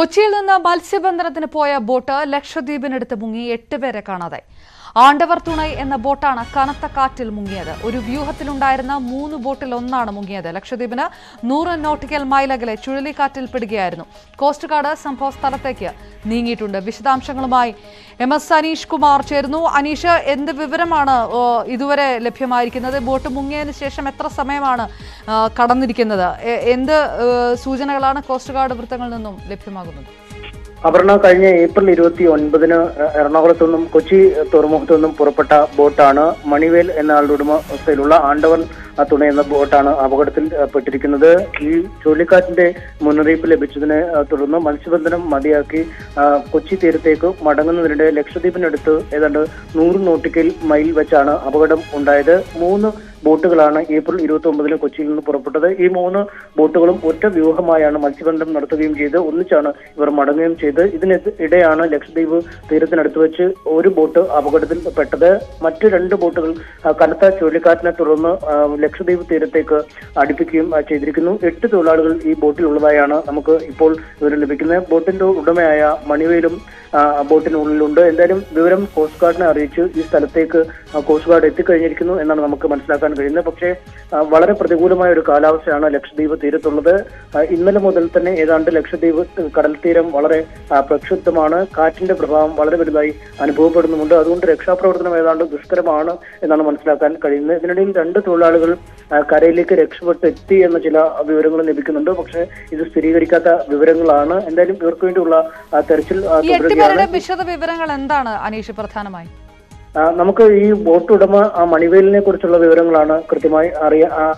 കൊച്ചിയിൽ നിന്ന് മത്സ്യബന്ധനത്തിന് പോയ ബോട്ട് ലക്ഷദ്വീപിനടുത്ത് മുങ്ങി 8 പേരെ കാണാതായി. ആണ്ടവർ തുണൈ എന്ന ബോട്ടാണ് കനത്ത കാറ്റിൽ മുങ്ങിയത്. ഒരു വ്യൂഹത്തിലുണ്ടായിരുന്ന 3 ബോട്ടിൽ ഒന്നാണ് മുങ്ങിയത്. ലക്ഷദ്വീപിന് 100 നോട്ടിക്കൽ മൈൽ അകലെ ചുഴലിക്കാറ്റിൽ പെടുകയായിരുന്നു. കോസ്റ്റ് ഗാർഡ് സംഭവ സ്ഥലത്തേക്ക് നീങ്ങിയിട്ടുണ്ട്. വിശദാംശങ്ങളുമായി MS അനീഷ് കുമാർ ചേരുന്നു. അനീഷ്, എന്ത് വിവരമാണ് ഇതുവരെ ലഭ്യമായിരിക്കുന്നത്? ബോട്ട് മുങ്ങിയതിന് ശേഷം എത്ര സമയമാണ് കടന്നിരിക്കുന്നത്? എന്ത് സൂചനകളാണ് കോസ്റ്റ് ഗാർഡ് വൃത്തങ്ങളിൽ നിന്നും ലഭ്യമാകുന്നത്? അപർണ, കഴിഞ്ഞ ഏപ്രിൽ 29 എറണാകുളത്തു നിന്നും കൊച്ചി തുറമുഖത്തു നിന്നും പുറപ്പെട്ട ബോട്ടാണ് മണിവേൽ എന്ന ആളുടെ ഉടമസ്ഥയിലുള്ള ആണ്ടവർ തുണ എന്ന ബോട്ടാണ് അപകടത്തിൽ പെട്ടിരിക്കുന്നത്. ഈ ചുഴലിക്കാറ്റിന്റെ മുന്നറിയിപ്പ് ലഭിച്ചതിനെ തുടർന്ന് മത്സ്യബന്ധനം മതിയാക്കി കൊച്ചി തീരത്തേക്ക് മടങ്ങുന്നതിനിടെ ലക്ഷദ്വീപിനടുത്ത് ഏതാണ്ട് 100 നോട്ടിക്കൽ മൈൽ വെച്ചാണ് അപകടം ഉണ്ടായത്. 3 ബോട്ടുകളാണ് ഏപ്രിൽ 29 കൊച്ചിയിൽ നിന്ന് പുറപ്പെട്ടത്. ഈ 3 ബോട്ടുകളും ഒറ്റ വ്യൂഹമായാണ് മത്സ്യബന്ധനം നടത്തുകയും ചെയ്ത് ഒന്നിച്ചാണ് ഇവർ മടങ്ങുകയും ചെയ്ത് ഇതിനിടെയാണ് ലക്ഷദ്വീപ് തീരത്തിനടുത്ത് വെച്ച് ഒരു ബോട്ട് അപകടത്തിൽ പെട്ടത്. മറ്റ് 2 ബോട്ടുകൾ കനത്ത ചുഴലിക്കാറ്റിനെ തുടർന്ന് ലക്ഷദ്വീപ് തീരത്തേക്ക് അടുപ്പിക്കുകയും ചെയ്തിരിക്കുന്നു. 8 തൊഴിലാളികൾ ഈ ബോട്ടിലുള്ളതായാണ് നമുക്ക് ഇപ്പോൾ വിവരം ലഭിക്കുന്നത്. ബോട്ടിന്റെ ഉടമയായ മണിവേലും ബോട്ടിനുള്ളിലുണ്ട്. എന്തായാലും വിവരം കോസ്റ്റ് ഗാർഡിനെ അറിയിച്ച് ഈ സ്ഥലത്തേക്ക് കോസ്റ്റ് ഗാർഡ് എത്തിക്കഴിഞ്ഞിരിക്കുന്നു എന്നാണ് നമുക്ക് മനസ്സിലാക്കാൻ കഴിയുന്നത്. പക്ഷേ വളരെ പ്രതികൂലമായ ഒരു കാലാവസ്ഥയാണ് ലക്ഷദ്വീപ് തീരത്തുള്ളത്. ഇന്നലെ മുതൽ തന്നെ ഏതാണ്ട് ലക്ഷദ്വീപ് കടൽ തീരം വളരെ പ്രക്ഷുബ്ധമാണ്. കാറ്റിന്റെ പ്രഭാവം വളരെ വലുതായി അനുഭവപ്പെടുന്നുമുണ്ട്. അതുകൊണ്ട് രക്ഷാപ്രവർത്തനം ഏതാണ്ട് ദുഷ്കരമാണ് എന്നാണ് മനസ്സിലാക്കാൻ കഴിയുന്നത്. ഇതിനിടയിൽ 2 തൊഴിലാളികൾ കരയിലേക്ക് രക്ഷപ്പെട്ടെത്തി എന്ന ചില വിവരങ്ങൾ ലഭിക്കുന്നുണ്ട്. പക്ഷേ ഇത് സ്ഥിരീകരിക്കാത്ത വിവരങ്ങളാണ്. എന്തായാലും ഇവർക്ക് വേണ്ടിയുള്ള തെരച്ചിൽ വിവരങ്ങൾ എന്താണ് അനീഷ്? പ്രധാനമായി നമുക്ക് ഈ ബോട്ട് ഉടമ മണിവേലിനെ കുറിച്ചുള്ള വിവരങ്ങളാണ് കൃത്യമായി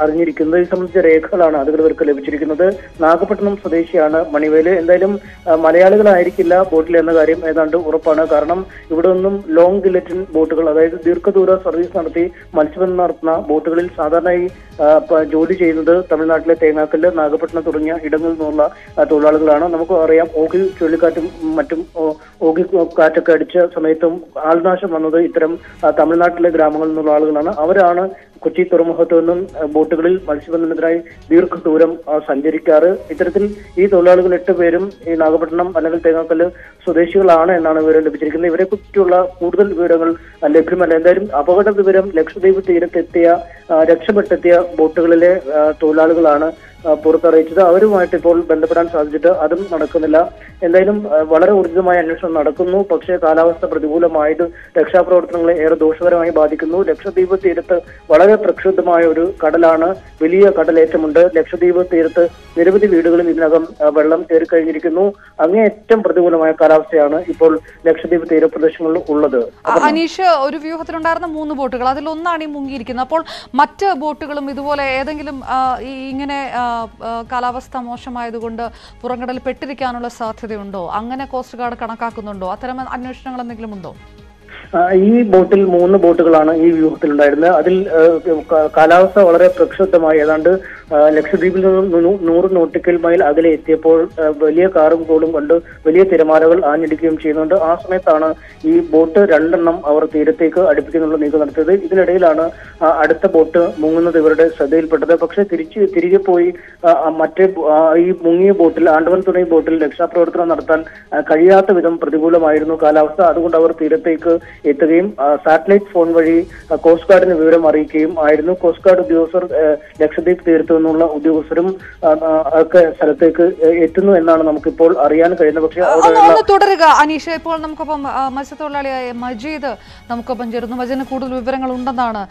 അറിഞ്ഞിരിക്കുന്നത്. ഇത് സംബന്ധിച്ച രേഖകളാണ് അധികൃതർക്ക് ലഭിച്ചിരിക്കുന്നത്. നാഗപട്ടണം സ്വദേശിയാണ് മണിവേല്. എന്തായാലും മലയാളികളായിരിക്കില്ല ബോട്ടിൽ എന്ന കാര്യം ഏതാണ്ട് ഉറപ്പാണ്. കാരണം ഇവിടെ നിന്നും ലോങ് ഗില്ലറ്റിൻ ബോട്ടുകൾ, അതായത് ദീർഘദൂര സർവീസ് നടത്തി മത്സ്യബന്ധനം നടത്തുന്ന ബോട്ടുകളിൽ സാധാരണയായി ജോലി ചെയ്യുന്നത് തമിഴ്നാട്ടിലെ തേങ്ങാക്കല്ല്, നാഗപട്ടണം തുടങ്ങിയ ഇടങ്ങളിൽ നിന്നുള്ള തൊഴിലാളികളാണ്. നമുക്ക് അറിയാം, ഓഖി ചുഴലിക്കാറ്റും മറ്റും ഓഖി കാറ്റൊക്കെ അടിച്ച സമയത്തും ആൾനാശം വന്നത് ഇത്തരം തമിഴ്നാട്ടിലെ ഗ്രാമങ്ങളിൽ നിന്നുള്ള ആളുകളാണ്. അവരാണ് കൊച്ചി തുറമുഖത്തു നിന്നും ബോട്ടുകളിൽ മത്സ്യബന്ധനത്തിനായി ദീർഘദൂരം സഞ്ചരിക്കാറ്. ഇത്തരത്തിൽ ഈ തൊഴിലാളികൾ 8 പേരും ഈ നാഗപട്ടണം അല്ലെങ്കിൽ തേങ്ങാക്കല്ല് സ്വദേശികളാണ് എന്നാണ് വിവരം ലഭിച്ചിരിക്കുന്നത്. ഇവരെ പറ്റിയുള്ള കൂടുതൽ വിവരങ്ങൾ ലഭ്യമല്ല. എന്തായാലും അപകട വിവരം ലക്ഷദ്വീപ് തീരത്തെത്തിയ രക്ഷപ്പെട്ടെത്തിയ ബോട്ടുകളിലെ തൊഴിലാളികളാണ് പുറത്തറിയിച്ചത്. അവരുമായിട്ട് ഇപ്പോൾ ബന്ധപ്പെടാൻ സാധിച്ചിട്ട് അതും നടക്കുന്നില്ല. എന്തായാലും വളരെ ഊർജിതമായ അന്വേഷണം നടക്കുന്നു. പക്ഷേ കാലാവസ്ഥ പ്രതികൂലമായത് രക്ഷാപ്രവർത്തനങ്ങളെ ഏറെ ദോഷകരമായി ബാധിക്കുന്നു. ലക്ഷദ്വീപ് തീരത്ത് വളരെ പ്രക്ഷുബ്ധമായ ഒരു കടലാണ്. വലിയ കടലേറ്റമുണ്ട്. ലക്ഷദ്വീപ് തീരത്ത് നിരവധി വീടുകളിൽ ഇതിനകം വെള്ളം കയറിക്കഴിഞ്ഞിരിക്കുന്നു. അങ്ങേയറ്റം പ്രതികൂലമായ കാലാവസ്ഥയാണ് ഇപ്പോൾ ലക്ഷദ്വീപ് തീരപ്രദേശങ്ങളിൽ ഉള്ളത്. അനീഷ്, ഒരു വ്യൂഹത്തിലുണ്ടായിരുന്ന 3 ബോട്ടുകൾ അതിലൊന്നാണ് ഈ മുങ്ങിയിരിക്കുന്നത്. അപ്പോൾ മറ്റ് ബോട്ടുകളും ഇതുപോലെ ഏതെങ്കിലും ഇങ്ങനെ കാലാവസ്ഥ മോശമായതുകൊണ്ട് പുറംകടൽ പെട്ടിരിക്കാനുള്ള സാധ്യതയുണ്ടോ? അങ്ങനെ കോസ്റ്റ് ഗാർഡ് കണക്കാക്കുന്നുണ്ടോ? അത്തരം അന്വേഷണങ്ങൾ എന്തെങ്കിലും ഉണ്ടോ? ഈ ബോട്ടിൽ 3 ബോട്ടുകളാണ് ഈ വ്യൂഹത്തിലുണ്ടായിരുന്നത്. അതിൽ കാലാവസ്ഥ വളരെ പ്രക്ഷുബ്ധമായി. ഏതാണ്ട് ലക്ഷദ്വീപിൽ നിന്നും 100 നോട്ടിക്കൽ മൈൽ അകലെ എത്തിയപ്പോൾ വലിയ കാറും കോളും കണ്ട് വലിയ തിരമാലകൾ ആഞ്ഞടിക്കുകയും ചെയ്യുന്നുണ്ട്. ആ സമയത്താണ് ഈ ബോട്ട് 2 എണ്ണം അവർ തീരത്തേക്ക് അടുപ്പിക്കുന്നുള്ള നീക്കം നടത്തിയത്. ഇതിനിടയിലാണ് അടുത്ത ബോട്ട് മുങ്ങുന്നത് ഇവരുടെ ശ്രദ്ധയിൽപ്പെട്ടത്. പക്ഷേ തിരികെ പോയി മറ്റേ ഈ മുങ്ങിയ ബോട്ടിൽ, ആണ്ടവൻ തുണൈ ബോട്ടിൽ രക്ഷാപ്രവർത്തനം നടത്താൻ കഴിയാത്ത വിധം പ്രതികൂലമായിരുന്നു കാലാവസ്ഥ. അതുകൊണ്ട് അവർ തീരത്തേക്ക് എത്തുകയും സാറ്റലൈറ്റ് ഫോൺ വഴി കോസ്റ്റ് ഗാർഡിന് വിവരം അറിയിക്കുകയും ആയിരുന്നു. കോസ്റ്റ് ഗാർഡ് ഉദ്യോഗസ്ഥർ, ലക്ഷദ്വീപ് തീരത്തു നിന്നുള്ള ഉദ്യോഗസ്ഥരും ഒക്കെ സ്ഥലത്തേക്ക് എത്തുന്നു എന്നാണ് നമുക്കിപ്പോൾ അറിയാൻ കഴിയുന്നത്. പക്ഷേ തുടരുക അനീഷ്. ഇപ്പോൾ നമുക്കൊപ്പം മത്സ്യത്തൊഴിലാളിയായ മജീദ് നമുക്കൊപ്പം ചേരുന്നു. മജീദിന് കൂടുതൽ വിവരങ്ങൾ ഉണ്ടെന്നാണ്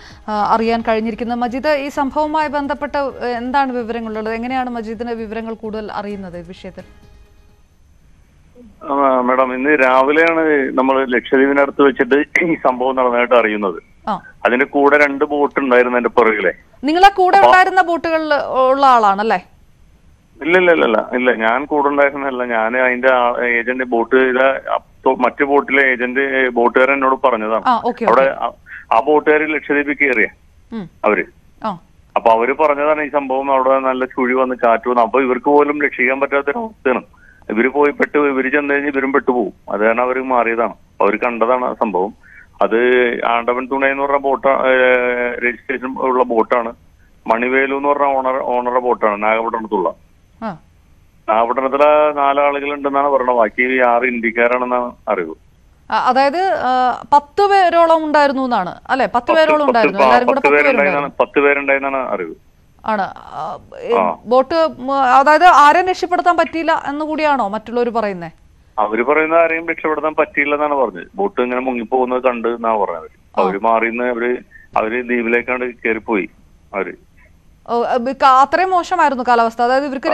അറിയാൻ കഴിഞ്ഞിരിക്കുന്നത്. മജീദ്, ഈ സംഭവവുമായി ബന്ധപ്പെട്ട എന്താണ് വിവരങ്ങളുള്ളത്? എങ്ങനെയാണ് മജീദിന് വിവരങ്ങൾ കൂടുതൽ അറിയുന്നത് ഈ വിഷയത്തിൽ? മാഡം, ഇന്ന് രാവിലെയാണ് നമ്മൾ ലക്ഷദ്വീപിനടുത്ത് വെച്ചിട്ട് ഈ സംഭവം നടന്നതായിട്ട് അറിയുന്നത്. അതിന്റെ കൂടെ 2 ബോട്ട് ഉണ്ടായിരുന്നു എന്റെ പുറകിലെ. നിങ്ങളെ കൂടെ ഉണ്ടായിരുന്ന ബോട്ടുകളിൽ ഉള്ള ആളാണല്ലേ? ഇല്ല, ഞാൻ കൂടെ ഉണ്ടായിരുന്നല്ല. ഞാൻ അതിന്റെ ഏജന്റ്, ബോട്ട് മറ്റു ബോട്ടിലെ ഏജന്റ്, ബോട്ടുകാരൻ എന്നോട് പറഞ്ഞതാണ്. അവിടെ ആ ബോട്ടുകാർ ലക്ഷദ്വീപിൽ കയറിയ അവര്, അപ്പൊ അവര് പറഞ്ഞതാണ് ഈ സംഭവം അവിടെ നല്ല ചുഴി വന്ന് കാറ്റ് വന്നു. അപ്പൊ ഇവർക്ക് പോലും രക്ഷിക്കാൻ പറ്റാത്തൊരവസ്ഥയാണ്. ഇവര് പോയി ഇവര് ചെന്ന് കഴിഞ്ഞാൽ ഇവരും പെട്ടുപോകും. അത് കാരണം അവർ മാറിയതാണ്. അവർ കണ്ടതാണ് ആ സംഭവം. അത് ആണ്ടവൻ തുണ എന്ന് പറഞ്ഞ ബോട്ട്, രജിസ്ട്രേഷൻ ഉള്ള ബോട്ടാണ്. മണിവേലു എന്ന് പറഞ്ഞ ഓണറുടെ ബോട്ടാണ്, നാഗപട്ടണത്തുള്ള. ആപട്ടണത്തിലെ നാലാളുകളുണ്ടെന്നാണ് പറഞ്ഞത്, ബാക്കി 6 ഇന്ത്യക്കാരാണെന്നാണ് അറിവ്. അതായത് 10 പേരോളം ഉണ്ടായിരുന്നു എന്നാണ് അല്ലെ? 10 പേരോളം ഉണ്ടായിരുന്നു, 10 പേരുണ്ടായിരുന്നാണ് അറിവ് ആണ്. ബോട്ട് അതായത് ആരെയും രക്ഷപ്പെടുത്താൻ പറ്റിയില്ല എന്ന് കൂടിയാണോ മറ്റുള്ളവർ പറയുന്നത്? അവര് പറയുന്നത് ആരെയും രക്ഷപ്പെടുത്താൻ പറ്റിയില്ല എന്നാണ് പറഞ്ഞത്. ബോട്ട് ഇങ്ങനെ മുങ്ങിപ്പോകുന്നത് കണ്ട് എന്നാണ് പറഞ്ഞത്. അവര് മാറിന്ന് അവര് ദ്വീപിലേക്കാണ്ട് കയറിപ്പോയി. അവര് അത്രയും മോശമായിരുന്നു കാലാവസ്ഥ. അതായത് ഇവർക്ക്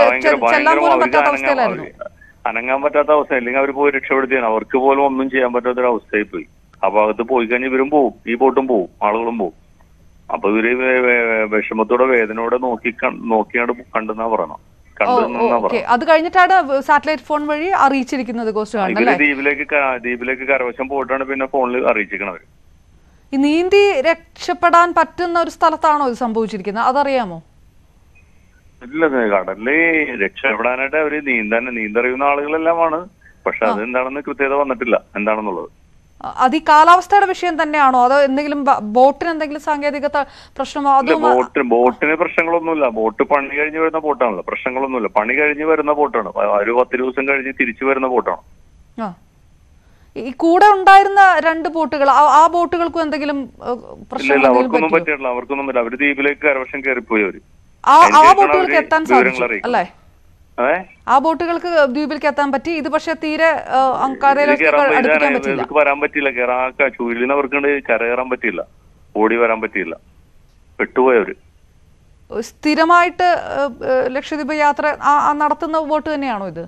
അനങ്ങാൻ പറ്റാത്ത അവസ്ഥ, അല്ലെങ്കിൽ അവർ പോയി രക്ഷപ്പെടുത്തിയാണ്. അവർക്ക് പോലും ഒന്നും ചെയ്യാൻ പറ്റാത്തൊരവസ്ഥയായി പോയി. ആ ഭാഗത്ത് പോയി കഴിഞ്ഞാൽ ഇവരും പോവും, ഈ ബോട്ടും പോവും, ആളുകളും പോവും. അപ്പൊ ഇവര് വിഷമത്തോടെ വേദനയോടെ നോക്കിയാണ് കണ്ടെന്നാ പറയണം. അത് കഴിഞ്ഞിട്ടാണ് സാറ്റലൈറ്റ് ഫോൺ വഴി അറിയിച്ചിരിക്കുന്നത്. ദ്വീപിലേക്ക് കരവശം പോയിട്ടാണ് പിന്നെ ഫോണിൽ അറിയിച്ചിരിക്കണവര്. നീന്തി രക്ഷപ്പെടാൻ പറ്റുന്ന ഒരു സ്ഥലത്താണോ ഇത് സംഭവിച്ചിരിക്കുന്നത്, അതറിയാമോ? ഇല്ല, കടലില് രക്ഷപ്പെടാനായിട്ട് അവര് നീന്തറിയുന്ന ആളുകളെല്ലാമാണ്. പക്ഷെ അതെന്താണെന്ന് കൃത്യത വന്നിട്ടില്ല, എന്താണെന്നുള്ളത്. അത് ഈ കാലാവസ്ഥയുടെ വിഷയം തന്നെയാണോ, അതോ എന്തെങ്കിലും ബോട്ടിന് എന്തെങ്കിലും സാങ്കേതിക പ്രശ്നമോ? ബോട്ടിന് പ്രശ്നങ്ങളൊന്നുമില്ല. ബോട്ട് പണി കഴിഞ്ഞ് വരുന്ന ബോട്ടാണല്ലോ, പ്രശ്നങ്ങളൊന്നുമില്ല. പണി കഴിഞ്ഞ് വരുന്ന ബോട്ടാണ്, ഒരു 10 ദിവസം കഴിഞ്ഞ് തിരിച്ചു വരുന്ന ബോട്ടാണ്. ഈ കൂടെ ഉണ്ടായിരുന്ന 2 ബോട്ടുകൾ, ആ ബോട്ടുകൾക്കും എന്തെങ്കിലും പ്രശ്നമില്ല, അവർക്കൊന്നും പറ്റിയിട്ടില്ല, അവർക്കൊന്നും പറ്റില്ല. അവര് ദ്വീപിലേക്ക് കരവശം കയറിപ്പോയി. അവര് ആ ബോട്ടുകൾക്ക് എത്താൻ സാധിച്ചു അല്ലേ? ആ ബോട്ടുകൾക്ക് ദ്വീപിലേക്ക് എത്താൻ പറ്റി. ഇത് പക്ഷെ തീരെ വരാൻ പറ്റില്ല, ചുഴലിന് അവർക്ക് കരകയറാൻ പറ്റിയില്ല, ഓടി വരാൻ പറ്റിയില്ല, പെട്ടുപോയവര്. സ്ഥിരമായിട്ട് ലക്ഷദ്വീപ് യാത്ര നടത്തുന്ന ബോട്ട് തന്നെയാണോ ഇത്?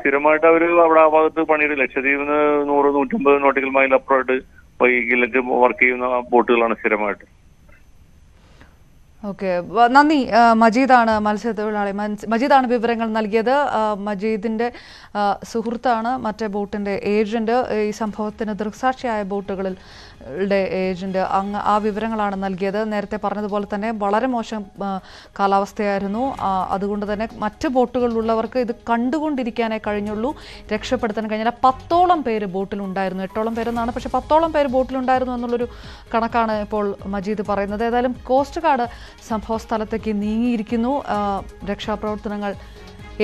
സ്ഥിരമായിട്ട് അവര് അവിടെ ആ ഭാഗത്ത് പണിയിടും. ലക്ഷദ്വീപിൽ 100-150 നോട്ടിക്കൽ മൈൽ അപ്പുറമായിട്ട് വൈകിലേക്ക് വർക്ക് ചെയ്യുന്ന ബോട്ടുകളാണ് സ്ഥിരമായിട്ട്. ഓക്കെ, നന്ദി. മജീദാണ് മത്സ്യത്തൊഴിലാളി, മജീദാണ് വിവരങ്ങൾ നൽകിയത്. മജീദിൻ്റെ സുഹൃത്താണ് മറ്റേ ബോട്ടിൻ്റെ ഏജൻറ്റ്, ഈ സംഭവത്തിന് ദൃക്സാക്ഷിയായ ബോട്ടുകളിൽ ഏജൻറ്റ്. ആ വിവരങ്ങളാണ് നൽകിയത്. നേരത്തെ പറഞ്ഞതുപോലെ തന്നെ വളരെ മോശം കാലാവസ്ഥയായിരുന്നു. അതുകൊണ്ട് തന്നെ മറ്റ് ബോട്ടുകളിലുള്ളവർക്ക് ഇത് കണ്ടുകൊണ്ടിരിക്കാനേ കഴിഞ്ഞുള്ളൂ, രക്ഷപ്പെടുത്താൻ കഴിഞ്ഞില്ല. 10ഓളം പേര് ബോട്ടിലുണ്ടായിരുന്നു, 8ഓളം പേരെന്നാണ്, പക്ഷേ 10ഓളം പേര് ബോട്ടിലുണ്ടായിരുന്നു എന്നുള്ളൊരു കണക്കാണ് ഇപ്പോൾ മജീദ് പറയുന്നത്. ഏതായാലും കോസ്റ്റ് ഗാർഡ് സംഭവ സ്ഥലത്തേക്ക് നീങ്ങിയിരിക്കുന്നു. രക്ഷാപ്രവർത്തനങ്ങൾ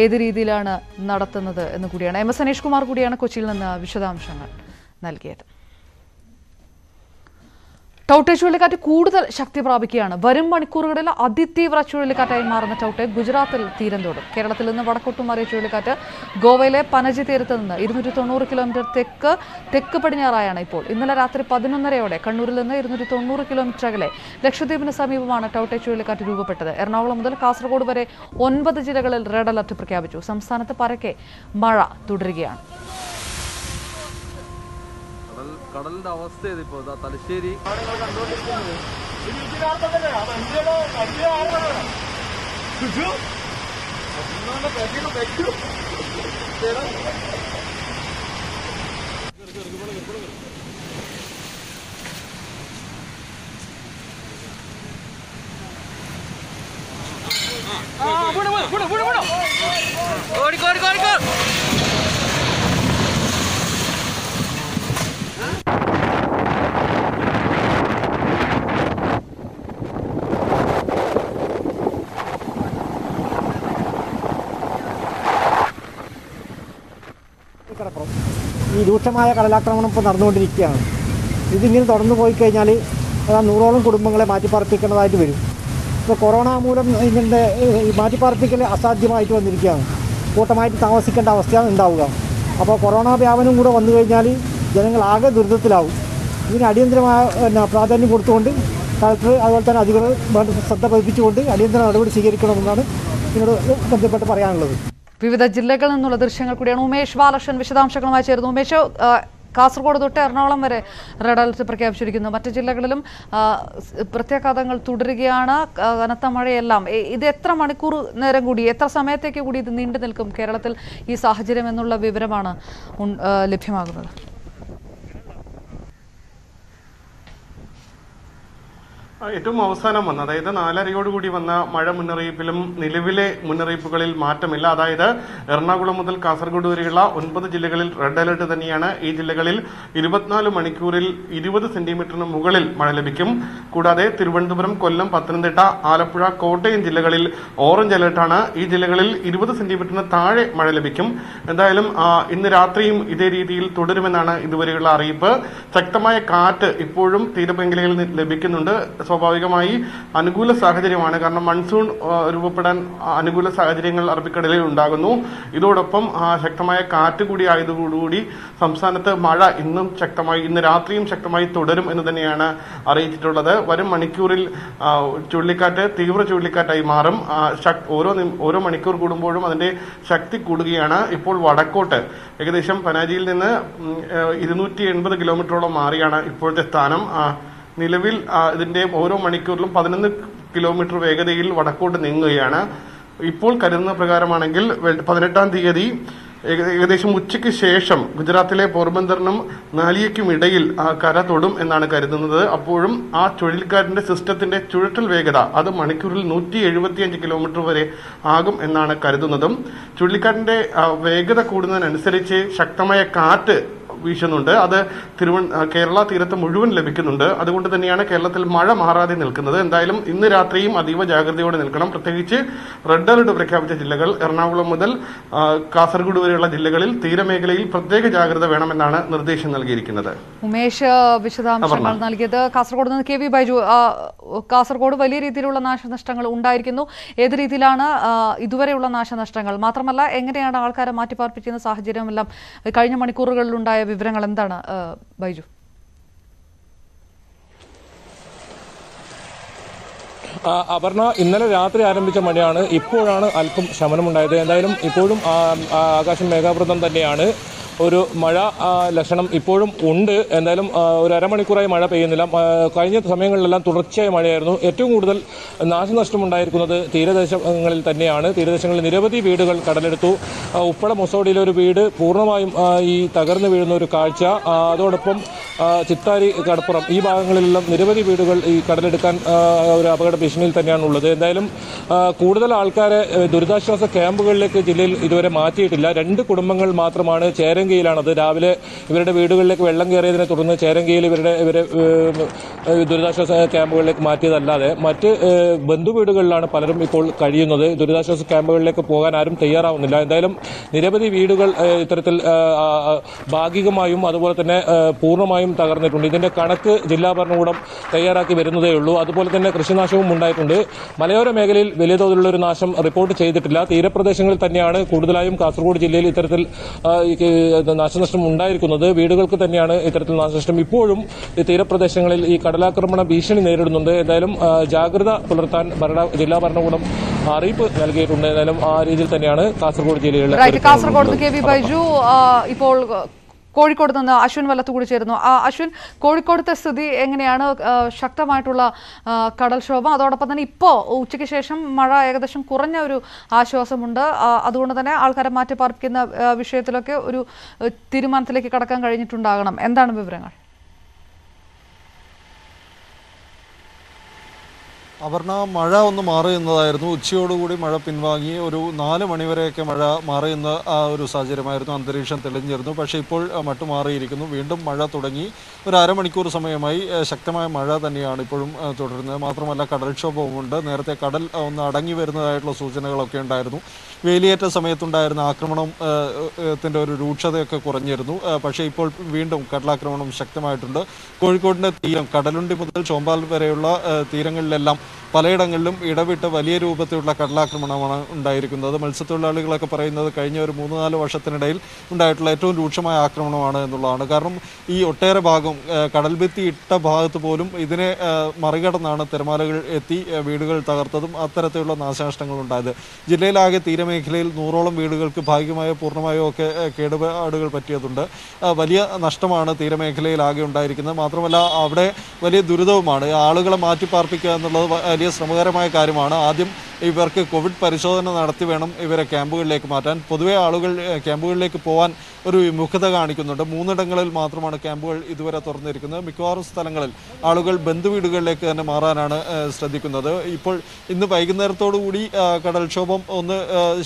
ഏത് രീതിയിലാണ് നടത്തുന്നത് എന്ന് കൂടിയാണ്. എം എസ് അനീഷ് കുമാർ കൂടിയാണ് കൊച്ചിയിൽ നിന്ന് വിശദാംശങ്ങൾ നൽകിയത്. ടൗട്ടെ ചുഴലിക്കാറ്റ് കൂടുതൽ ശക്തി പ്രാപിക്കുകയാണ്. വരും മണിക്കൂറുകളിൽ അതിതീവ്ര ചുഴലിക്കാറ്റായി മാറുന്ന ടൗട്ടെ ഗുജറാത്തിൽ തീരം തൊടും. കേരളത്തിൽ നിന്ന് വടക്കോട്ട് മാറിയ ചുഴലിക്കാറ്റ് ഗോവയിലെ പനജി തീരത്ത് നിന്ന് 290 കിലോമീറ്റർ തെക്ക് പടിഞ്ഞാറായാണ് ഇപ്പോൾ. ഇന്നലെ രാത്രി 11:30-ഓടെ കണ്ണൂരിൽ നിന്ന് 290 കിലോമീറ്റർ അകലെ ലക്ഷദ്വീപിന് സമീപമാണ് ടൗട്ടെ ചുഴലിക്കാറ്റ് രൂപപ്പെട്ടത്. എറണാകുളം മുതൽ കാസർഗോഡ് വരെ 9 ജില്ലകളിൽ റെഡ് അലർട്ട് പ്രഖ്യാപിച്ചു. സംസ്ഥാനത്ത് പരക്കെ മഴ തുടരുകയാണ്. കടലിന്റെ അവസ്ഥ ഇതിപ്പോ തലശ്ശേരി ഈ രൂക്ഷമായ കടലാക്രമണം ഇപ്പോൾ നടന്നുകൊണ്ടിരിക്കുകയാണ്. ഇതിങ്ങനെ തുടർന്നു പോയി കഴിഞ്ഞാൽ അത് 100ഓളം കുടുംബങ്ങളെ മാറ്റിപ്പാർപ്പിക്കേണ്ടതായിട്ട് വരും. ഇപ്പോൾ കൊറോണ മൂലം ഇതിൻ്റെ മാറ്റിപ്പാർപ്പിക്കൽ അസാധ്യമായിട്ട് വന്നിരിക്കുകയാണ്. കൂട്ടമായിട്ട് താമസിക്കേണ്ട അവസ്ഥയാണ് ഉണ്ടാവുക. അപ്പോൾ കൊറോണ വ്യാപനം കൂടെ വന്നു കഴിഞ്ഞാൽ ജനങ്ങൾ ആകെ ദുരിതത്തിലാവും. ഇതിന് അടിയന്തരമായ പ്രാധാന്യം കൊടുത്തുകൊണ്ട് കളക്ടർ അതുപോലെ തന്നെ അധികൃതർ ശ്രദ്ധ പതിപ്പിച്ചുകൊണ്ട് അടിയന്തര നടപടി സ്വീകരിക്കണമെന്നാണ് ഇതിനോട് ബന്ധപ്പെട്ട് പറയാനുള്ളത്. വിവിധ ജില്ലകളിൽ നിന്നുള്ള ദൃശ്യങ്ങൾ കൂടിയാണ്. ഉമേഷ് ബാലകൃഷ്ണൻ വിശദാംശങ്ങളുമായി ചേരുന്നു. ഉമേഷ്, കാസർഗോഡ് തൊട്ട് എറണാകുളം വരെ റെഡ് അലർട്ട് പ്രഖ്യാപിച്ചിരിക്കുന്നു. മറ്റ് ജില്ലകളിലും പ്രത്യാഘാതങ്ങൾ തുടരുകയാണ്. കനത്ത മഴയെല്ലാം. ഇത് എത്ര മണിക്കൂർ നേരം കൂടി, എത്ര സമയത്തേക്ക് കൂടി ഇത് നീണ്ടു നിൽക്കും കേരളത്തിൽ ഈ സാഹചര്യം എന്നുള്ള വിവരമാണ് ലഭ്യമാകുന്നത്? ഏറ്റവും അവസാനം വന്ന അതായത് 4:30 വന്ന മഴ മുന്നറിയിപ്പിലും നിലവിലെ മുന്നറിയിപ്പുകളിൽ മാറ്റമില്ല. അതായത് എറണാകുളം മുതൽ കാസർഗോഡ് വരെയുള്ള 9 ജില്ലകളിൽ റെഡ് അലർട്ട് തന്നെയാണ്. ഈ ജില്ലകളിൽ 24 മണിക്കൂറിൽ 20 സെന്റിമീറ്ററിന് മുകളിൽ മഴ ലഭിക്കും. കൂടാതെ തിരുവനന്തപുരം, കൊല്ലം, പത്തനംതിട്ട, ആലപ്പുഴ, കോട്ടയം ജില്ലകളിൽ ഓറഞ്ച് അലർട്ടാണ്. ഈ ജില്ലകളിൽ 20 സെന്റിമീറ്ററിന് താഴെ മഴ ലഭിക്കും. എന്തായാലും ഇന്ന് രാത്രിയും ഇതേ രീതിയിൽ തുടരുമെന്നാണ് ഇതുവരെയുള്ള അറിയിപ്പ്. ശക്തമായ കാറ്റ് ഇപ്പോഴും തീരമേഖലയിൽ ലഭിക്കുന്നുണ്ട്. സ്വാഭാവികമായി അനുകൂല സാഹചര്യമാണ്, കാരണം മൺസൂൺ രൂപപ്പെടാൻ അനുകൂല സാഹചര്യങ്ങൾ അറബിക്കടലിൽ ഉണ്ടാകുന്നു. ഇതോടൊപ്പം ശക്തമായ കാറ്റ് കൂടി ആയതോടുകൂടി സംസ്ഥാനത്ത് മഴ ഇന്ന് രാത്രിയും ശക്തമായി തുടരും എന്ന് തന്നെയാണ് അറിയിച്ചിട്ടുള്ളത്. വരും മണിക്കൂറിൽ ചുഴലിക്കാറ്റ് തീവ്ര ചുഴലിക്കാറ്റായി മാറും. ഓരോ മണിക്കൂർ കൂടുമ്പോഴും അതിന്റെ ശക്തി കൂടുകയാണ്. ഇപ്പോൾ വടക്കോട്ട് ഏകദേശം പനാജിയിൽ നിന്ന് 280 കിലോമീറ്ററോളം മാറിയാണ് ഇപ്പോഴത്തെ സ്ഥാനം. നിലവിൽ ഇതിന്റെ ഓരോ മണിക്കൂറിലും 11 കിലോമീറ്റർ വേഗതയിൽ വടക്കോട്ട് നീങ്ങുകയാണ്. ഇപ്പോൾ കരുതുന്ന പ്രകാരമാണെങ്കിൽ 18-ാം തീയതി ഏകദേശം ഉച്ചയ്ക്ക് ശേഷം ഗുജറാത്തിലെ പോർബന്തറിനും നാലിയയ്ക്കും ഇടയിൽ കര തൊടും എന്നാണ് കരുതുന്നത്. അപ്പോഴും ആ ചുഴലിക്കാറ്റിന്റെ സിസ്റ്റത്തിന്റെ ചുഴറ്റൽ വേഗത അത് മണിക്കൂറിൽ 175 കിലോമീറ്റർ വരെ ആകും എന്നാണ് കരുതുന്നതും. ചുഴലിക്കാറ്റിന്റെ വേഗത കൂടുന്നതിനനുസരിച്ച് ശക്തമായ കാറ്റ് വീശുന്നുണ്ട്. അത് കേരള തീരത്ത് മുഴുവൻ ലഭിക്കുന്നുണ്ട്. അതുകൊണ്ട് തന്നെയാണ് കേരളത്തിൽ മഴ മാറാതെ നിൽക്കുന്നത്. എന്തായാലും ഇന്ന് രാത്രിയും അതീവ ജാഗ്രതയോടെ നിൽക്കണം. പ്രത്യേകിച്ച് റെഡ് അലർട്ട് പ്രഖ്യാപിച്ച ജില്ലകൾ എറണാകുളം മുതൽ കാസർഗോഡ് വരെയുള്ള ജില്ലകളിൽ തീരമേഖലയിൽ പ്രത്യേക ജാഗ്രത വേണമെന്നാണ് നിർദ്ദേശം നൽകിയിരിക്കുന്നത്. ഉമേഷ് വിശദാംശങ്ങൾ നൽകിയത്. കാസർഗോഡ് നിന്ന് കെ വി ബൈജു. കാസർഗോഡ് വലിയ രീതിയിലുള്ള നാശനഷ്ടങ്ങൾ ഉണ്ടായിരിക്കുന്നു. ഏത് രീതിയിലാണ് ഇതുവരെയുള്ള നാശനഷ്ടങ്ങൾ, മാത്രമല്ല എങ്ങനെയാണ് ആൾക്കാരെ മാറ്റിപ്പാർപ്പിക്കുന്ന സാഹചര്യമെല്ലാം കഴിഞ്ഞ മണിക്കൂറുകളിലുണ്ടായ വിവരങ്ങൾ എന്താണ് ബൈജു? അപർണ, ഇന്നലെ രാത്രി ആരംഭിച്ച മഴയാണ്. ഇപ്പോഴാണ് അല്പം ശമനമുണ്ടായത്. എന്തായാലും ഇപ്പോഴും ആകാശം മേഘാവൃതം തന്നെയാണ്. ഒരു മഴ ലക്ഷണം ഇപ്പോഴും ഉണ്ട്. എന്തായാലും ഒരു അരമണിക്കൂറായി മഴ പെയ്യുന്നില്ല. കഴിഞ്ഞ സമയങ്ങളിലെല്ലാം തുടർച്ചയായ മഴയായിരുന്നു. ഏറ്റവും കൂടുതൽ നാശനഷ്ടമുണ്ടായിരിക്കുന്നത് തീരദേശങ്ങളിൽ തന്നെയാണ്. തീരദേശങ്ങളിൽ നിരവധി വീടുകൾ കടലെടുത്തു. ഉപ്പള മൊസോഡിയിലെ ഒരു വീട് പൂർണ്ണമായും ഈ തകർന്നു വീഴുന്ന ഒരു കാഴ്ച. അതോടൊപ്പം ചിത്താരി, കടപ്പുറം ഈ ഭാഗങ്ങളിലെല്ലാം നിരവധി വീടുകൾ ഈ കടലെടുക്കാൻ ഒരു അപകട ഭീഷണിയിൽ തന്നെയാണുള്ളത്. എന്തായാലും കൂടുതൽ ആൾക്കാരെ ദുരിതാശ്വാസ ക്യാമ്പുകളിലേക്ക് ജില്ലയിൽ ഇതുവരെ മാറ്റിയിട്ടില്ല. 2 കുടുംബങ്ങൾ മാത്രമാണ്. ചേരങ്കയിലാണത്. രാവിലെ ഇവരുടെ വീടുകളിലേക്ക് വെള്ളം കയറിയതിനെ തുടർന്ന് ചേരങ്കയിൽ ഇവരെ ദുരിതാശ്വാസ ക്യാമ്പുകളിലേക്ക് മാറ്റിയതല്ലാതെ മറ്റ് ബന്ധു വീടുകളിലാണ് പലരും ഇപ്പോൾ കഴിയുന്നത്. ദുരിതാശ്വാസ ക്യാമ്പുകളിലേക്ക് പോകാൻ ആരും തയ്യാറാവുന്നില്ല. എന്തായാലും നിരവധി വീടുകൾ ഇത്തരത്തിൽ ഭാഗികമായും അതുപോലെ തന്നെ പൂർണ്ണമായും തകർന്നിട്ടുണ്ട്. ഇതിന്റെ കണക്ക് ജില്ലാ ഭരണകൂടം തയ്യാറാക്കി വരുന്നതേ ഉള്ളൂ. അതുപോലെ തന്നെ കൃഷിനാശവും ഉണ്ടായിട്ടുണ്ട്. മലയോര മേഖലയിൽ വലിയ തോതിലുള്ള ഒരു നാശം റിപ്പോർട്ട് ചെയ്തിട്ടില്ല. തീരപ്രദേശങ്ങളിൽ തന്നെയാണ് കൂടുതലായും കാസർഗോഡ് ജില്ലയിൽ ഇത്തരത്തിൽ നാശനഷ്ടം ഉണ്ടായിരിക്കുന്നത്. വീടുകൾക്ക് തന്നെയാണ് ഇത്തരത്തിൽ നാശനഷ്ടം. ഇപ്പോഴും തീരപ്രദേശങ്ങളിൽ ഈ കടലാക്രമണ ഭീഷണി നേരിടുന്നുണ്ട്. എന്തായാലും ജാഗ്രത പുലർത്താൻ ജില്ലാ ഭരണകൂടം അറിയിപ്പ് നൽകിയിട്ടുണ്ട്. എന്തായാലും ആ രീതിയിൽ തന്നെയാണ് കാസർഗോഡ് ജില്ലയിൽ. Kasaragod K V Baiju. ഇപ്പോൾ കോഴിക്കോട് നിന്ന് അശ്വിൻ വലത്തുകൂടി ചേരുന്നു. അശ്വിൻ, കോഴിക്കോടത്തെ സ്ഥിതി എങ്ങനെയാണ്? ശക്തമായിട്ടുള്ള കടൽക്ഷോഭം, അതോടൊപ്പം തന്നെ ഇപ്പോൾ ഉച്ചയ്ക്ക് ശേഷം മഴ ഏകദേശം കുറഞ്ഞ ഒരു ആശ്വാസമുണ്ട്. അതുകൊണ്ട് തന്നെ ആൾക്കാരെ മാറ്റിപ്പാർപ്പിക്കുന്ന വിഷയത്തിലൊക്കെ ഒരു തീരുമാനത്തിലേക്ക് കടക്കാൻ കഴിഞ്ഞിട്ടുണ്ടാകണം. എന്താണ് വിവരങ്ങൾ? അപർണ, മഴ ഒന്ന് മാറിയുന്നതായിരുന്നു. ഉച്ചയോടുകൂടി മഴ പിൻവാങ്ങി. ഒരു 4 മണിവരെയൊക്കെ മഴ മാറിയുന്ന ആ ഒരു സാഹചര്യമായിരുന്നു. അന്തരീക്ഷം തെളിഞ്ഞിരുന്നു. പക്ഷേ ഇപ്പോൾ മട്ടുമാറിയിരിക്കുന്നു. വീണ്ടും മഴ തുടങ്ങി. ഒരു അരമണിക്കൂർ സമയമായി ശക്തമായ മഴ തന്നെയാണ് ഇപ്പോഴും തുടരുന്നത്. മാത്രമല്ല കടൽക്ഷോഭവുമുണ്ട്. നേരത്തെ കടൽ ഒന്ന് അടങ്ങി വരുന്നതായിട്ടുള്ള സൂചനകളൊക്കെ ഉണ്ടായിരുന്നു. വേലിയേറ്റ സമയത്തുണ്ടായിരുന്ന ആക്രമണത്തിന്റെ ഒരു രൂക്ഷതയൊക്കെ കുറഞ്ഞിരുന്നു. പക്ഷേ ഇപ്പോൾ വീണ്ടും കടലാക്രമണം ശക്തമായിട്ടുണ്ട്. കോഴിക്കോടിൻ്റെ തീരം കടലുണ്ടി മുതൽ ചോമ്പാൽ വരെയുള്ള തീരങ്ങളിലെല്ലാം പലയിടങ്ങളിലും ഇടവിട്ട് വലിയ രൂപത്തിലുള്ള കടലാക്രമണമാണ് ഉണ്ടായിരിക്കുന്നത്. മത്സ്യത്തൊഴിലാളികളൊക്കെ പറയുന്നത് കഴിഞ്ഞ ഒരു 3-4 വർഷത്തിനിടയിൽ ഉണ്ടായിട്ടുള്ള ഏറ്റവും രൂക്ഷമായ ആക്രമണമാണ് എന്നുള്ളതാണ്. കാരണം ഈ ഒട്ടേറെ ഭാഗം കടൽഭിത്തി ഇട്ട ഭാഗത്ത് പോലും ഇതിനെ മറികടന്നാണ് തിരമാലകൾ എത്തി വീടുകൾ തകർത്തതും അത്തരത്തിലുള്ള നാശനഷ്ടങ്ങളുണ്ടായത്. ജില്ലയിലാകെ തീരമേഖലയിൽ 100ഓളം വീടുകൾക്ക് ഭാഗികമായോ പൂർണ്ണമായോ ഒക്കെ കേടുപാടുകൾ പറ്റിയതുണ്ട്. വലിയ നഷ്ടമാണ് തീരമേഖലയിലാകെ ഉണ്ടായിരിക്കുന്നത്. മാത്രമല്ല അവിടെ വലിയ ദുരിതവുമാണ്. ആളുകളെ മാറ്റിപ്പാർപ്പിക്കുക എന്നുള്ളത് വലിയ ശ്രമകരമായ കാര്യമാണ്. ആദ്യം ഇവർക്ക് കോവിഡ് പരിശോധന നടത്തി വേണം ഇവരെ ക്യാമ്പുകളിലേക്ക് മാറ്റാൻ. പൊതുവെ ആളുകൾ ക്യാമ്പുകളിലേക്ക് പോകാൻ ഒരു വിമുഖത കാണിക്കുന്നുണ്ട്. മൂന്നിടങ്ങളിൽ മാത്രമാണ് ക്യാമ്പുകൾ ഇതുവരെ തുറന്നിരിക്കുന്നത്. മിക്കവാറും സ്ഥലങ്ങളിൽ ആളുകൾ ബന്ധുവീടുകളിലേക്ക് തന്നെ മാറാനാണ് ശ്രദ്ധിക്കുന്നത്. ഇപ്പോൾ ഇന്ന് വൈകുന്നേരത്തോടുകൂടി കടൽക്ഷോഭം ഒന്ന്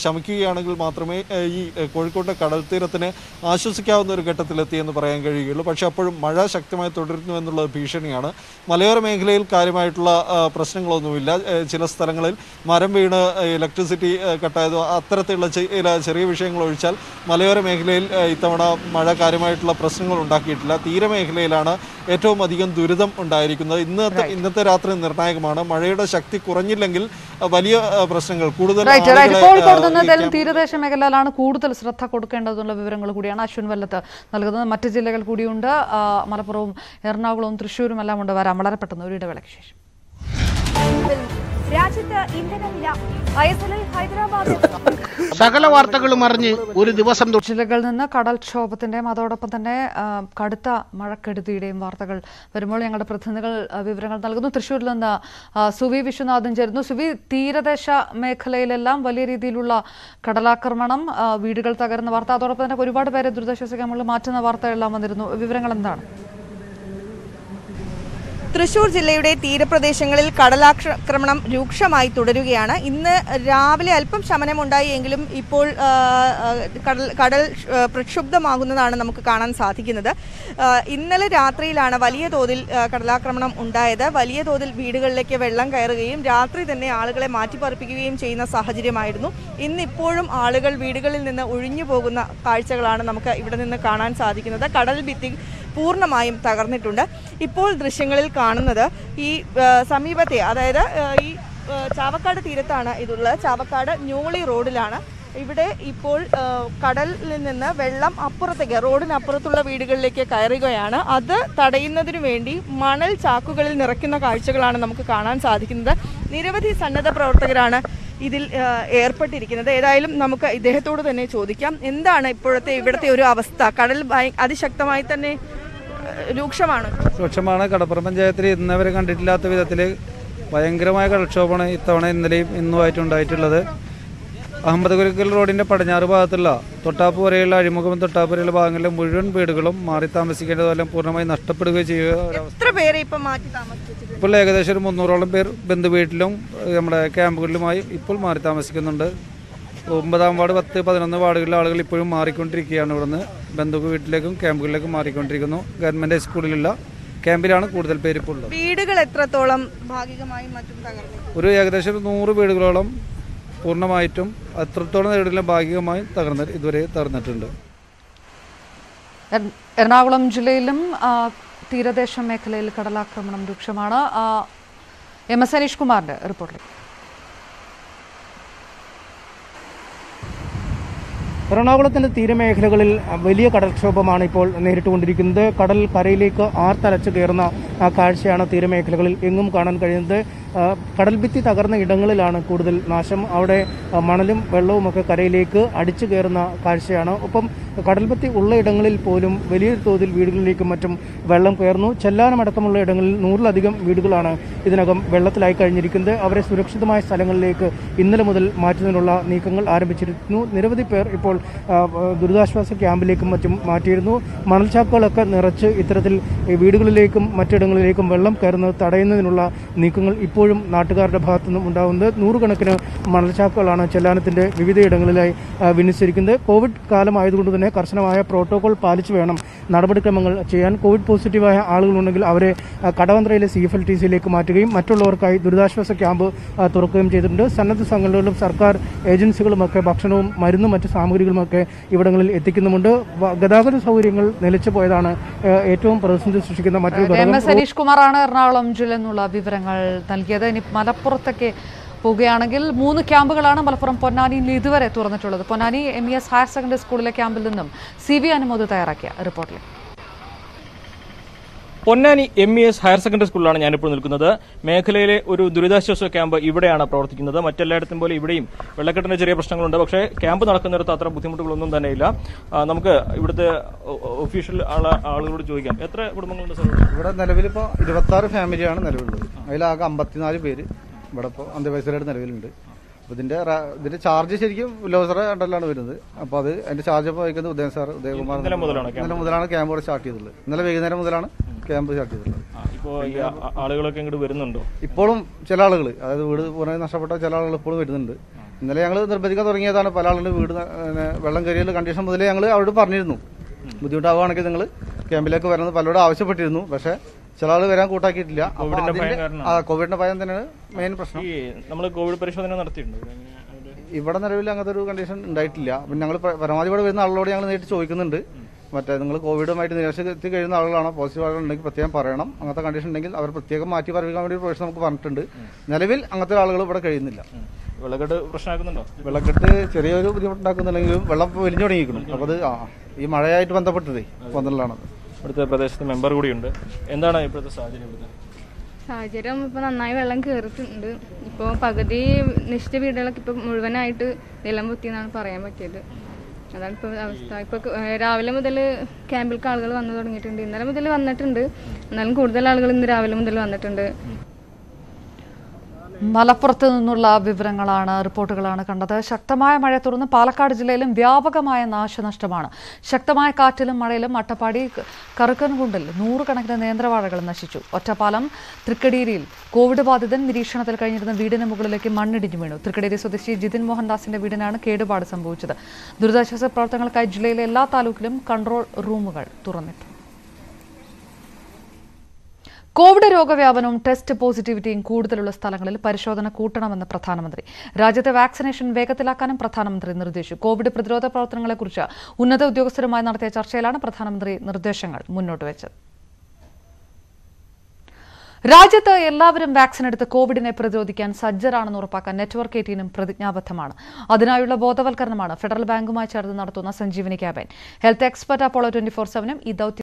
ശമിക്കുകയാണെങ്കിൽ മാത്രമേ ഈ കോഴിക്കോട്ടെ കടൽ തീരത്തിന് ആശ്വസിക്കാവുന്ന ഒരു ഘട്ടത്തിലെത്തിയെന്ന് പറയാൻ കഴിയുകയുള്ളൂ. പക്ഷേ അപ്പോഴും മഴ ശക്തമായി തുടരുന്നു എന്നുള്ളത് ഭീഷണിയാണ്. മലയോര മേഖലയിൽ കാര്യമായിട്ടുള്ള പ്രശ്നങ്ങളൊന്നുമില്ല. ചില സ്ഥലങ്ങളിൽ മരം വീണ് ഇലക്ട്രിസിറ്റി കട്ടായതോ അത്തരത്തിലുള്ള ചെറിയ വിഷയങ്ങൾ ഒഴിച്ചാൽ മലയോര മേഖലയിൽ ഇത്തവണ മഴ കാര്യമായിട്ടുള്ള പ്രശ്നങ്ങൾ ഉണ്ടാക്കിയിട്ടില്ല. തീരമേഖലയിലാണ് ഏറ്റവും അധികം ദുരിതം ഉണ്ടായിരിക്കുന്നത്. ഇന്നത്തെ രാത്രി നിർണായകമാണ്. മഴയുടെ ശക്തി കുറഞ്ഞില്ലെങ്കിൽ വലിയ പ്രശ്നങ്ങൾ കൂടുതൽ. തീരദേശ മേഖലയിലാണ് കൂടുതൽ ശ്രദ്ധ കൊടുക്കേണ്ടതെന്നുള്ള വിവരങ്ങൾ കൂടിയാണ് അശ്വിൻ വല്ലത്ത് നൽകുന്നത്. മറ്റ് ജില്ലകൾ കൂടിയുണ്ട്, മലപ്പുറവും എറണാകുളവും തൃശ്ശൂരും എല്ലാം ഉണ്ട്. വരാം വളരെ പെട്ടെന്ന് ഒരു ഇടവേളയ്ക്ക് ശേഷം. സകല വാർത്തകളും അറിഞ്ഞ് ഒരു ദിവസം ജില്ലകളിൽ നിന്ന് കടൽക്ഷോഭത്തിന്റെയും അതോടൊപ്പം തന്നെ കടുത്ത മഴക്കെടുതിയുടെയും വാർത്തകൾ വരുമ്പോൾ ഞങ്ങളുടെ പ്രതിനിധികൾ വിവരങ്ങൾ നൽകുന്നു. തൃശ്ശൂരിൽ നിന്ന് സുവി വിശ്വനാഥൻ ചേരുന്നു. സുവി, തീരദേശ മേഖലയിലെല്ലാം വലിയ രീതിയിലുള്ള കടലാക്രമണം, വീടുകൾ തകരുന്ന വാർത്ത, അതോടൊപ്പം തന്നെ ഒരുപാട് പേരെ ദുരിതാശ്വാസ ക്യാമ്പുകളിൽ മാറ്റുന്ന വാർത്തയെല്ലാം വന്നിരുന്നു. വിവരങ്ങൾ എന്താണ്? തൃശൂർ ജില്ലയുടെ തീരപ്രദേശങ്ങളിൽ കടലാക്രമണം രൂക്ഷമായി തുടരുകയാണ്. ഇന്ന് രാവിലെ അല്പം ശമനമുണ്ടായി എങ്കിലും ഇപ്പോൾ കടൽ പ്രക്ഷുബ്ധമാകുന്നതാണ് നമുക്ക് കാണാൻ സാധിക്കുന്നത്. ഇന്നലെ രാത്രിയിലാണ് വലിയ തോതിൽ കടലാക്രമണം ഉണ്ടായത്. വലിയ തോതിൽ വീടുകളിലേക്ക് വെള്ളം കയറുകയും രാത്രി തന്നെ ആളുകളെ മാറ്റിപ്പറപ്പിക്കുകയും ചെയ്യുന്ന സാഹചര്യമായിരുന്നു. ഇന്നിപ്പോഴും ആളുകൾ വീടുകളിൽ നിന്ന് ഒഴിഞ്ഞു പോകുന്ന കാഴ്ചകളാണ് നമുക്ക് ഇവിടെ നിന്ന് കാണാൻ സാധിക്കുന്നത്. കടൽ ഭിത്തി പൂർണ്ണമായും തകർന്നിട്ടുണ്ട്. ഇപ്പോൾ ദൃശ്യങ്ങളിൽ കാണുന്നത് ഈ സമീപത്തെ, അതായത് ഈ ചാവക്കാട് തീരത്താണ് ഇതുള്ളത്. ചാവക്കാട് ഞൂളി റോഡിലാണ്. ഇവിടെ ഇപ്പോൾ കടലിൽ നിന്ന് വെള്ളം അപ്പുറത്തേക്ക്, റോഡിനപ്പുറത്തുള്ള വീടുകളിലേക്ക് കയറുകയാണ്. അത് തടയുന്നതിനു വേണ്ടി മണൽ ചാക്കുകളിൽ നിറയ്ക്കുന്ന കാഴ്ചകളാണ് നമുക്ക് കാണാൻ സാധിക്കുന്നത്. നിരവധി സന്നദ്ധ പ്രവർത്തകരാണ് ഇതിൽ ഏർപ്പെട്ടിരിക്കുന്നത്. ഏതായാലും നമുക്ക് ഇദ്ദേഹത്തോട് തന്നെ ചോദിക്കാം, എന്താണ് ഇവിടുത്തെ ഒരു അവസ്ഥ? കടൽ അതിശക്തമായി തന്നെ രൂക്ഷമാണ്. കടപ്പുറം പഞ്ചായത്തിൽ ഇന്നവരെ കണ്ടിട്ടില്ലാത്ത വിധത്തിൽ ഭയങ്കരമായ കടൽക്ഷോഭമാണ് ഇത്തവണ ഇന്നലെയും ഇന്നുമായിട്ടുണ്ടായിട്ടുള്ളത്. അഹമ്മദ് കുരുക്കൽ റോഡിൻ്റെ പടിഞ്ഞാറ് ഭാഗത്തുള്ള തൊട്ടാപ്പ് വരെയുള്ള അഴിമുഖം തൊട്ടാപ്പ് വരെയുള്ള ഭാഗങ്ങളിലെ മുഴുവൻ വീടുകളും മാറി താമസിക്കേണ്ടതെല്ലാം പൂർണ്ണമായി നഷ്ടപ്പെടുകയും ചെയ്യുക. ഇപ്പോൾ ഏകദേശം ഒരു 300ഓളം പേർ ബന്ധുവീട്ടിലും നമ്മുടെ ക്യാമ്പുകളിലുമായി ഇപ്പോൾ മാറി താമസിക്കുന്നുണ്ട്. 9 വാർഡ്, 10, 11 വാർഡുകളിലെ ആളുകൾ ഇപ്പോഴും മാറിക്കൊണ്ടിരിക്കുകയാണ്. ഇവിടുന്ന് ബന്ധു വീട്ടിലേക്കും ക്യാമ്പുകളിലേക്കും മാറിക്കൊണ്ടിരിക്കുന്നു. ഗവൺമെൻറ് സ്കൂളിലുള്ള ക്യാമ്പിലാണ് കൂടുതൽ പേര് ഇപ്പോൾ ഉള്ളത്. വീടുകൾ എത്രത്തോളം ഭാഗികമായി ഒരു ഏകദേശം 100 വീടുകളോളം പൂർണ്ണമായിട്ടും അത്രത്തോളം വീടുകളിലും ഭാഗികമായി ഇതുവരെ തകർന്നിട്ടുണ്ട്. എറണാകുളം ജില്ലയിലും തീരദേശ മേഖലയിൽ കടലാക്രമണം രൂക്ഷമാണ്. എം എസ് അനീഷ് കുമാറിന്റെ റിപ്പോർട്ടിൽ. എറണാകുളത്തിൻ്റെ തീരമേഖലകളിൽ വലിയ കടൽക്ഷോഭമാണ് ഇപ്പോൾ നേരിട്ടുകൊണ്ടിരിക്കുന്നത്. കടൽ കരയിലേക്ക് ആർത്തലച്ച് കയറുന്ന കാഴ്ചയാണ് തീരമേഖലകളിൽ എങ്ങും കാണാൻ കഴിയുന്നത്. കടൽഭിത്തി തകർന്ന ഇടങ്ങളിലാണ് കൂടുതൽ നാശം. അവിടെ മണലും വെള്ളവുമൊക്കെ കരയിലേക്ക് അടിച്ചു കയറുന്ന കാഴ്ചയാണ്. ഒപ്പം കടൽഭിത്തി ഉള്ള ഇടങ്ങളിൽ പോലും വലിയ തോതിൽ വീടുകളിലേക്കും മറ്റും വെള്ളം കയറുന്നു. ചെല്ലാനമടക്കമുള്ള ഇടങ്ങളിൽ 100ലധികം വീടുകളാണ് ഇതിനകം വെള്ളത്തിലായി കഴിഞ്ഞിരിക്കുന്നത്. അവരെ സുരക്ഷിതമായ സ്ഥലങ്ങളിലേക്ക് ഇന്നലെ മുതൽ മാറ്റുന്നതിനുള്ള നീക്കങ്ങൾ ആരംഭിച്ചിരുന്നു. നിരവധി പേർ ഇപ്പോൾ ദുരിതാശ്വാസ ക്യാമ്പിലേക്കും മറ്റും മാറ്റിയിരുന്നു. മണൽച്ചാക്കുകളൊക്കെ നിറച്ച് ഇത്തരത്തിൽ വീടുകളിലേക്കും മറ്റിടങ്ങളിലേക്കും വെള്ളം കയറുന്നത് തടയുന്നതിനുള്ള നീക്കങ്ങൾ ഇപ്പോഴും നാട്ടുകാരുടെ ഭാഗത്തു നിന്നും ഉണ്ടാകുന്നത്. 100കണക്കിന് മണൽച്ചാക്കുകളാണ് ചെല്ലാനത്തിൻ്റെ വിവിധയിടങ്ങളിലായി വിന്യസിച്ചിരിക്കുന്നത്. കോവിഡ് കാലമായതുകൊണ്ട് തന്നെ കർശനമായ പ്രോട്ടോകോൾ പാലിച്ചു വേണം നടപടിക്രമങ്ങൾ ചെയ്യാൻ. കോവിഡ് പോസിറ്റീവായ ആളുകളുണ്ടെങ്കിൽ അവരെ കടവന്ത്രയിലെ CFLTCയിലേക്ക് മാറ്റുകയും മറ്റുള്ളവർക്കായി ദുരിതാശ്വാസ ക്യാമ്പ് തുറക്കുകയും ചെയ്തിട്ടുണ്ട്. സന്നദ്ധ സംഘടനകളും സർക്കാർ ഏജൻസികളുമൊക്കെ ഭക്ഷണവും മരുന്നും മറ്റ് സാമഗ്രികളുമൊക്കെ ഇവിടങ്ങളിൽ എത്തിക്കുന്നുമുണ്ട്. ഗതാഗത സൗകര്യങ്ങൾ നിലച്ചു പോയതാണ് ഏറ്റവും പ്രതിസന്ധി സൃഷ്ടിക്കുന്ന മറ്റൊരു ഘടകം. സനീഷ് കുമാറാണ് എറണാകുളം ജില്ലയിൽ നിന്നുള്ള വിവരങ്ങൾ നൽകിയത്. ഇനി മലപ്പുറത്തേക്ക് പോകുകയാണെങ്കിൽ 3 ക്യാമ്പുകളാണ് മലപ്പുറം പൊന്നാനിയിൽ ഇതുവരെ തുറന്നിട്ടുള്ളത്. പൊന്നാനി MES ഹയർ സെക്കൻഡറി സ്കൂളിലെ ക്യാമ്പിൽ നിന്നും CV അനുമോദ് തയ്യാറാക്കിയ റിപ്പോർട്ടിൽ. പൊന്നാനി MES ഹയർ സെക്കൻഡറി സ്കൂളിലാണ് ഞാനിപ്പോൾ നിൽക്കുന്നത്. മേഖലയിലെ ഒരു ദുരിതാശ്വാസ ക്യാമ്പ് ഇവിടെയാണ് പ്രവർത്തിക്കുന്നത്. മറ്റെല്ലായിടത്തും പോലെ ഇവിടെയും വെള്ളക്കെട്ടിന്റെ ചെറിയ പ്രശ്നങ്ങളുണ്ട്. പക്ഷേ ക്യാമ്പ് നടക്കുന്നിടത്ത് അത്ര ബുദ്ധിമുട്ടുകളൊന്നും തന്നെയില്ല. നമുക്ക് ഇവിടുത്തെ ഒഫീഷ്യൽ ആളുകളോട് ചോദിക്കാം, എത്ര കുടുംബങ്ങളുണ്ട് സാർ ഇവിടെ നിലവിൽ? ഇപ്പോൾ 26 ഫാമിലിയാണ് നിലവിലുള്ളത്. അതിലാകെ 54 പേര് ഇവിടെ ഇപ്പോൾ അന്ത്യവയസ്സിലായിട്ട് നിലവിലുണ്ട്. അപ്പോൾ ഇതിൻ്റെ ചാർജ് ശരിക്കും ഉലോസറെ കണ്ടല്ലാണ് വരുന്നത്. അപ്പോൾ അതിൻ്റെ ചാർജ് ഇപ്പോൾ വയ്ക്കുന്നത് ഉദയൻ സാർ, ഉദയകുമാർ. ഇന്നലെ മുതലാണ് ക്യാമ്പ് ഇവിടെ സ്റ്റാർട്ട് ചെയ്തിട്ടുള്ളത്. ഇന്നലെ വൈകുന്നേരം മുതലാണ് ക്യാമ്പ് സ്റ്റാർട്ട് ചെയ്തിട്ടുള്ളത്. ആളുകളൊക്കെ ഇങ്ങോട്ട് വരുന്നുണ്ടോ? ഇപ്പോഴും ചില ആളുകൾ, അതായത് വീട് പുറമെ നഷ്ടപ്പെട്ട ചില ആളുകൾ ഇപ്പോഴും വരുന്നുണ്ട്. ഇന്നലെ ഞങ്ങൾ നിർബന്ധിക്കാൻ തുടങ്ങിയതാണ്. പല ആളുകളുടെ വീട് വെള്ളം കയറിയുള്ള കണ്ടീഷൻ മുതലേ ഞങ്ങൾ അവരോട് പറഞ്ഞിരുന്നു, ബുദ്ധിമുട്ടാവുകയാണെങ്കിൽ നിങ്ങൾ ക്യാമ്പിലേക്ക് വരണമെന്ന് പലരോട് ആവശ്യപ്പെട്ടിരുന്നു. പക്ഷേ ചില ആൾ വരാൻ കൂട്ടാക്കിയിട്ടില്ല. കോവിഡിന്റെ ഭയം തന്നെയാണ് മെയിൻ പ്രശ്നം. നമ്മൾ കോവിഡ് പരിശോധന നടത്തിയിട്ടുണ്ട്. ഇവിടെ നിലവിൽ അങ്ങനത്തെ ഒരു കണ്ടീഷൻ ഉണ്ടായിട്ടില്ല. പിന്നെ ഞങ്ങൾ പരമാവധി ഇവിടെ വരുന്ന ആളുകളോട് ഞങ്ങൾ നേരിട്ട് ചോദിക്കുന്നുണ്ട്, മറ്റേ നിങ്ങൾ കോവിഡുമായിട്ട് നിരാശത്തിൽ കഴിയുന്ന ആളുകളാണോ, പോസിറ്റീവ് ആളുകളുണ്ടെങ്കിൽ പ്രത്യേകം പറയണം, അങ്ങനത്തെ കണ്ടീഷൻ ഉണ്ടെങ്കിൽ അവർ പ്രത്യേകം മാറ്റി പറപ്പിക്കാൻ വേണ്ടി പ്രൊവിഷൻ നമുക്ക് പറഞ്ഞിട്ടുണ്ട്. നിലവിൽ അങ്ങനത്തെ ആളുകൾ ഇവിടെ കഴിയുന്നില്ല. വെള്ളക്കെട്ട് പ്രശ്നമാക്കുന്നുണ്ടോ? വെള്ളക്കെട്ട് ചെറിയൊരു ബുദ്ധിമുട്ടുണ്ടാക്കുന്നുണ്ടെങ്കിലും വെള്ളം വലിഞ്ഞു തുടങ്ങിയിരിക്കണം. അപ്പോൾ അത് ഈ മഴയായിട്ട് ബന്ധപ്പെട്ടതേ പന്ത്രണ്ടാണത്. ഇവിടുത്തെ പ്രദേശത്ത് മെമ്പർ കൂടിയുണ്ട്. എന്താണ് ഇപ്പോഴത്തെ സാഹചര്യം? സാഹചര്യം ഇപ്പോൾ നന്നായി വെള്ളം കയറിയിട്ടുണ്ട്. ഇപ്പോൾ പകുതി നിശ്ചിത വീടുകളൊക്കെ ഇപ്പോൾ മുഴുവനായിട്ട് വെള്ളം പൊത്തിയെന്നാണ് പറയാൻ പറ്റിയത്. അതാണ് ഇപ്പോൾ അവസ്ഥ. ഇപ്പോൾ രാവിലെ മുതൽ ക്യാമ്പിലേക്ക് ആളുകൾ വന്നു തുടങ്ങിയിട്ടുണ്ട്. ഇന്നലെ മുതൽ വന്നിട്ടുണ്ട്. എന്നാലും കൂടുതൽ ആളുകൾ ഇന്ന് രാവിലെ മുതൽ വന്നിട്ടുണ്ട്. മലപ്പുറത്ത് നിന്നുള്ള വിവരങ്ങളാണ്, റിപ്പോർട്ടുകളാണ് കണ്ടത്. ശക്തമായ മഴയെ തുടർന്ന് പാലക്കാട് ജില്ലയിലും വ്യാപകമായ നാശനഷ്ടമാണ്. ശക്തമായ കാറ്റിലും മഴയിലും അട്ടപ്പാടി കറുക്കൻകുണ്ടിൽ നൂറുകണക്കിന് നേന്ത്രവാഴകൾ നശിച്ചു. ഒറ്റപ്പാലം തൃക്കടീരിയിൽ കോവിഡ് ബാധിതൻ നിരീക്ഷണത്തിൽ കഴിഞ്ഞിരുന്ന വീടിന് മുകളിലേക്ക് മണ്ണിടിഞ്ഞു വീണു. തൃക്കടീരി സ്വദേശി ജിതിൻ മോഹൻദാസിന്റെ വീടിനാണ് കേടുപാട് സംഭവിച്ചത്. ദുരിതാശ്വാസ പ്രവർത്തനങ്ങൾക്കായി ജില്ലയിലെ എല്ലാ താലൂക്കിലും കൺട്രോൾ റൂമുകൾ തുറന്നിട്ടു. കോവിഡ് രോഗവ്യാപനവും ടെസ്റ്റ് പോസിറ്റിവിറ്റിയും കൂടുതലുള്ള സ്ഥലങ്ങളിൽ പരിശോധന കൂട്ടണമെന്ന് പ്രധാനമന്ത്രി. രാജ്യത്തെ വാക്സിനേഷൻ വേഗത്തിലാക്കാനും പ്രധാനമന്ത്രി നിർദ്ദേശിച്ചു. കോവിഡ് പ്രതിരോധ പ്രവർത്തനങ്ങളെക്കുറിച്ച് ഉന്നത ഉദ്യോഗസ്ഥരുമായി നടത്തിയ ചർച്ചയിലാണ് പ്രധാനമന്ത്രി നിർദ്ദേശങ്ങൾ മുന്നോട്ട് വെച്ചത്. രാജ്യത്ത് എല്ലാവരും വാക്സിൻ എടുത്ത് കോവിഡിനെ പ്രതിരോധിക്കാൻ സജ്ജരാണെന്ന് ഉറപ്പാക്കാൻ നെറ്റ്വർക്ക് 18 പ്രതിജ്ഞാബദ്ധമാണ്. അതിനായുള്ള ബോധവൽക്കരണമാണ് ഫെഡറൽ ബാങ്കുമായി ചേർന്ന് നടത്തുന്ന Sanjeevani campaign. Health expert Apollo 24/7 ഈ ദൌത്യം